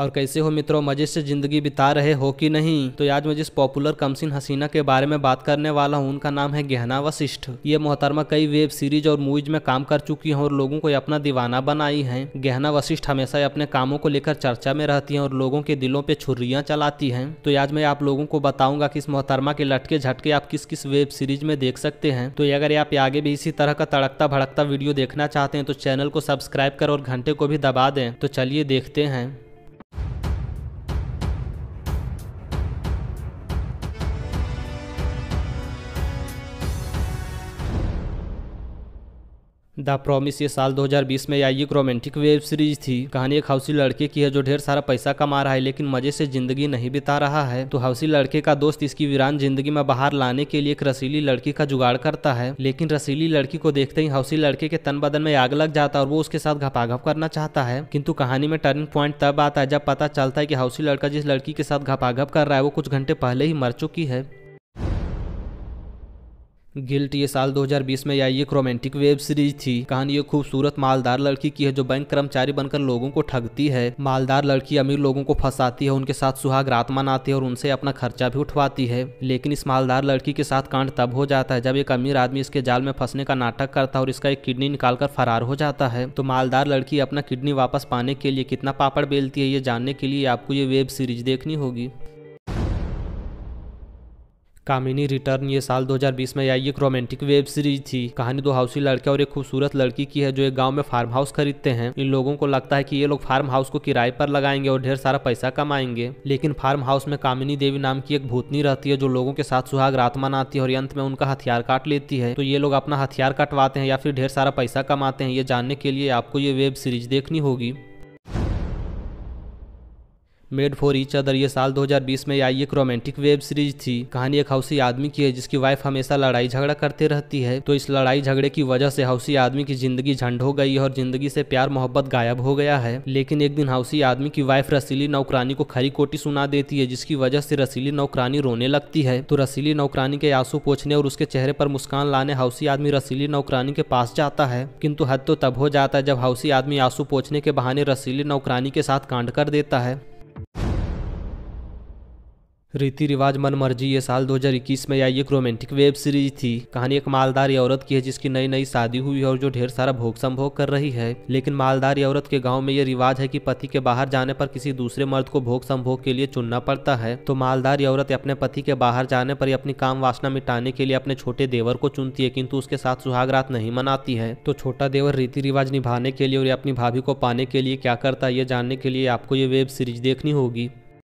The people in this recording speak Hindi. और कैसे हो मित्रों, मजे से जिंदगी बिता रहे हो कि नहीं। तो आज मैं जिस पॉपुलर कमसिन हसीना के बारे में बात करने वाला हूँ उनका नाम है गहना वशिष्ठ। ये मोहतरमा कई वेब सीरीज और मूवीज में काम कर चुकी हैं और लोगों को अपना दीवाना बनाई हैं। गहना वशिष्ठ हमेशा अपने कामों को लेकर चर्चा में रहती हैं और लोगों के दिलों पे छुरियां चलाती हैं। तो आज मैं आप लोगों को बताऊंगा कि इस मोहतरमा के लटके झटके आप किस किस वेब सीरीज में देख सकते हैं। तो अगर आप आगे भी इसी तरह का तड़कता भड़कता वीडियो देखना चाहते हैं तो चैनल को सब्सक्राइब करें और घंटे को भी दबा दें। तो चलिए देखते हैं। द प्रॉमिस ये साल 2020 में आई एक रोमांटिक वेब सीरीज थी। कहानी एक हौसी लड़के की है जो ढेर सारा पैसा कमा रहा है लेकिन मजे से जिंदगी नहीं बिता रहा है। तो हौसी लड़के का दोस्त इसकी वीरान जिंदगी में बाहर लाने के लिए एक रसीली लड़की का जुगाड़ करता है, लेकिन रसीली लड़की को देखते ही हौसी लड़के के तन बदन में आग लग जाता है और वो उसके साथ घपाघप करना चाहता है। किंतु कहानी में टर्निंग पॉइंट तब आता है जब पता चलता है कि हौसी लड़का जिस लड़की के साथ घपाघप कर रहा है वो कुछ घंटे पहले ही मर चुकी है। गिल्ट ये साल 2020 में आई एक रोमांटिक वेब सीरीज थी। कहानी एक खूबसूरत मालदार लड़की की है जो बैंक कर्मचारी बनकर लोगों को ठगती है। मालदार लड़की अमीर लोगों को फंसाती है, उनके साथ सुहाग रात मनाती है और उनसे अपना खर्चा भी उठवाती है। लेकिन इस मालदार लड़की के साथ कांड तब हो जाता है जब एक अमीर आदमी इसके जाल में फंसने का नाटक करता है और इसका एक किडनी निकालकर फरार हो जाता है। तो मालदार लड़की अपना किडनी वापस पाने के लिए कितना पापड़ बेलती है, ये जानने के लिए आपको ये वेब सीरीज देखनी होगी। कामिनी रिटर्न ये साल 2020 में आई एक रोमांटिक वेब सीरीज थी। कहानी दो हाउसी लड़के और एक खूबसूरत लड़की की है जो एक गांव में फार्म हाउस खरीदते हैं। इन लोगों को लगता है कि ये लोग फार्म हाउस को किराए पर लगाएंगे और ढेर सारा पैसा कमाएंगे, लेकिन फार्म हाउस में कामिनी देवी नाम की एक भूतनी रहती है जो लोगों के साथ सुहाग रात मनाती है और अंत में उनका हथियार काट लेती है। तो ये लोग अपना हथियार कटवाते हैं या फिर ढेर सारा पैसा कमाते हैं, ये जानने के लिए आपको ये वेब सीरीज देखनी होगी। मेड फॉर ईच अदर ये साल 2020 में आई एक रोमांटिक वेब सीरीज थी। कहानी एक हौसी आदमी की है जिसकी वाइफ हमेशा लड़ाई झगड़ा करते रहती है। तो इस लड़ाई झगड़े की वजह से हौसी आदमी की जिंदगी झंड हो गई है और जिंदगी से प्यार मोहब्बत गायब हो गया है। लेकिन एक दिन हौसी आदमी की वाइफ रसीली नौकरानी को खरी खोटी सुना देती है, जिसकी वजह से रसीली नौकरानी रोने लगती है। तो रसीली नौकरानी के आंसू पोंछने और उसके चेहरे पर मुस्कान लाने हौसी आदमी रसीली नौकरानी के पास जाता है। किंतु हद तो तब हो जाता है जब हौसी आदमी आंसू पोंछने के बहाने रसीली नौकरानी के साथ कांड कर देता है। रीति रिवाज मनमर्जी ये साल 2021 में आई एक रोमांटिक वेब सीरीज थी। कहानी एक मालदार औरत की है जिसकी नई नई शादी हुई है और जो ढेर सारा भोग संभोग कर रही है। लेकिन मालदार औरत के गांव में ये रिवाज है कि पति के बाहर जाने पर किसी दूसरे मर्द को भोग संभोग के लिए चुनना पड़ता है। तो मालदार औरत अपने पति के बाहर जाने पर अपनी काम वासना मिटाने के लिए अपने छोटे देवर को चुनती है, किंतु उसके साथ सुहाग रात नहीं मनाती है। तो छोटा देवर रीति रिवाज निभाने के लिए और अपनी भाभी को पाने के लिए क्या करता है, ये जानने के लिए आपको ये वेब सीरीज देखनी होगी।